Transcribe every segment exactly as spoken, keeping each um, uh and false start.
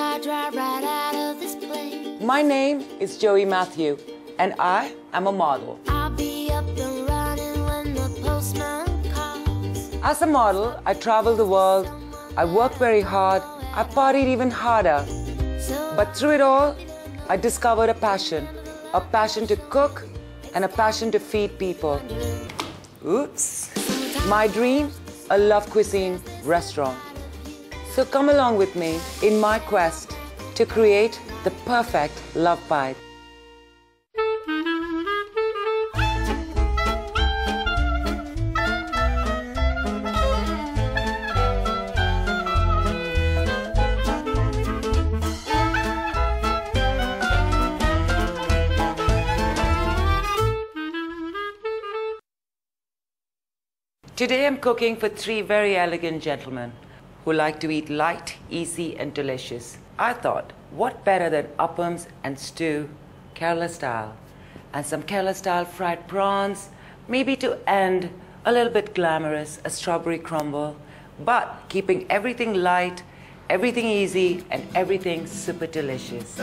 car drive right out of this place. My name is Joey Matthew, and I am a model. I'll be up and running when the postman calls. As a model, I travel the world, I work very hard, I partied even harder. But through it all, I discovered a passion. A passion to cook and a passion to feed people. Oops. My dream, a love cuisine restaurant. So come along with me in my quest to create the perfect love bite. Today I'm cooking for three very elegant gentlemen who like to eat light, easy and delicious. I thought, what better than appams and stew, Kerala style, and some Kerala style fried prawns, maybe to end a little bit glamorous, a strawberry crumble, but keeping everything light, everything easy and everything super delicious.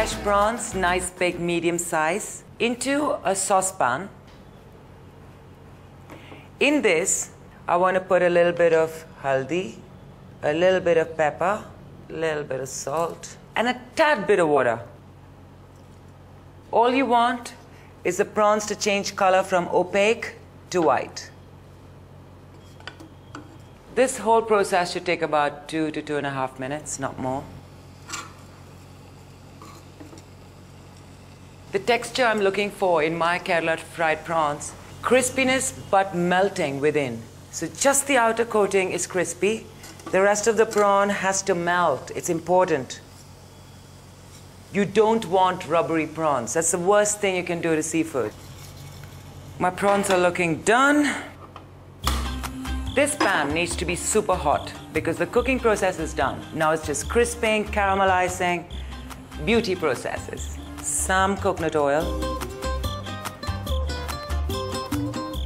Fresh prawns, nice big medium size, into a saucepan. In this, I want to put a little bit of haldi, a little bit of pepper, a little bit of salt, and a tad bit of water. All you want is the prawns to change color from opaque to white. This whole process should take about two to two and a half minutes, not more. The texture I'm looking for in my Kerala fried prawns, crispiness but melting within. So just the outer coating is crispy. The rest of the prawn has to melt. It's important. You don't want rubbery prawns. That's the worst thing you can do to seafood. My prawns are looking done. This pan needs to be super hot because the cooking process is done. Now it's just crisping, caramelizing, beauty processes. Some coconut oil.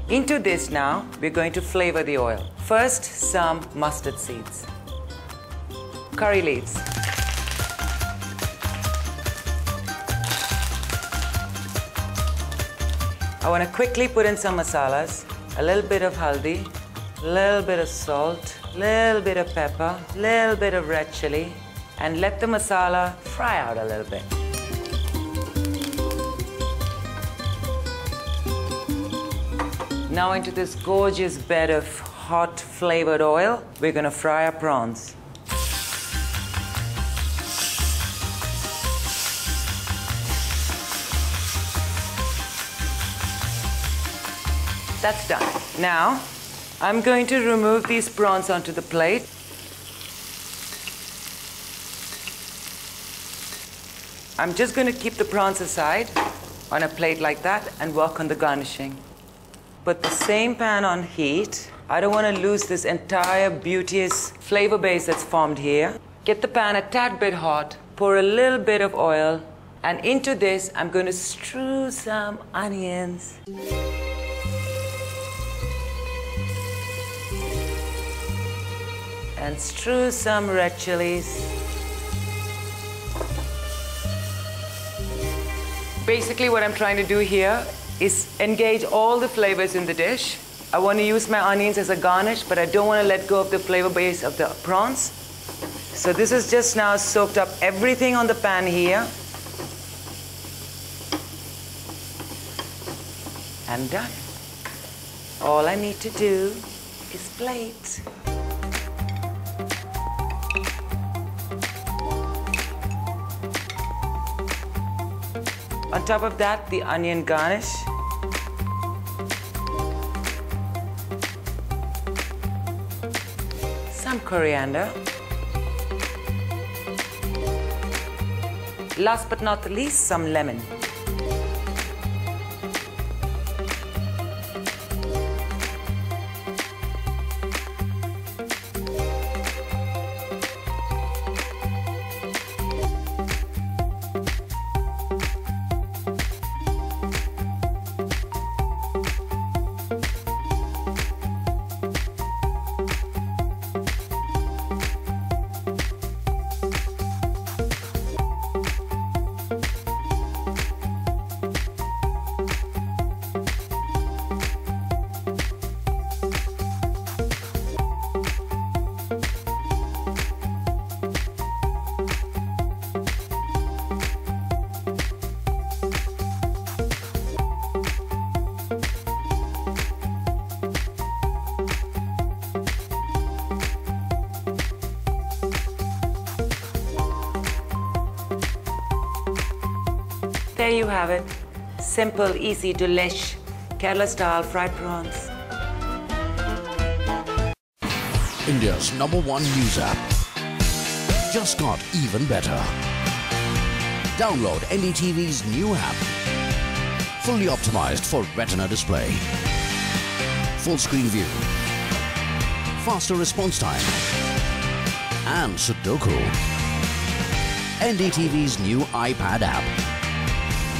Into this now, we're going to flavor the oil. First, some mustard seeds, curry leaves, I want to quickly put in some masalas, a little bit of haldi, a little bit of salt, a little bit of pepper, a little bit of red chili, and let the masala fry out a little bit. Now into this gorgeous bed of hot flavored oil, we're going to fry our prawns. That's done. Now, I'm going to remove these prawns onto the plate. I'm just going to keep the prawns aside on a plate like that and work on the garnishing. Put the same pan on heat. I don't want to lose this entire beauteous flavor base that's formed here. Get the pan a tad bit hot, pour a little bit of oil, and into this I'm going to strew some onions. And strew some red chilies. Basically what I'm trying to do here is engage all the flavors in the dish. I want to use my onions as a garnish, but I don't want to let go of the flavor base of the prawns. So this is just now soaked up everything on the pan here. I'm done. All I need to do is plate. On top of that, the onion garnish. Some coriander. Last but not the least, some lemon. There you have it. Simple, easy, delish, Kerala-style fried prawns. India's number one news app. Just got even better. Download N D T V's new app. Fully optimized for retina display. Full screen view. Faster response time. And Sudoku. N D T V's new iPad app.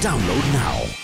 Download now.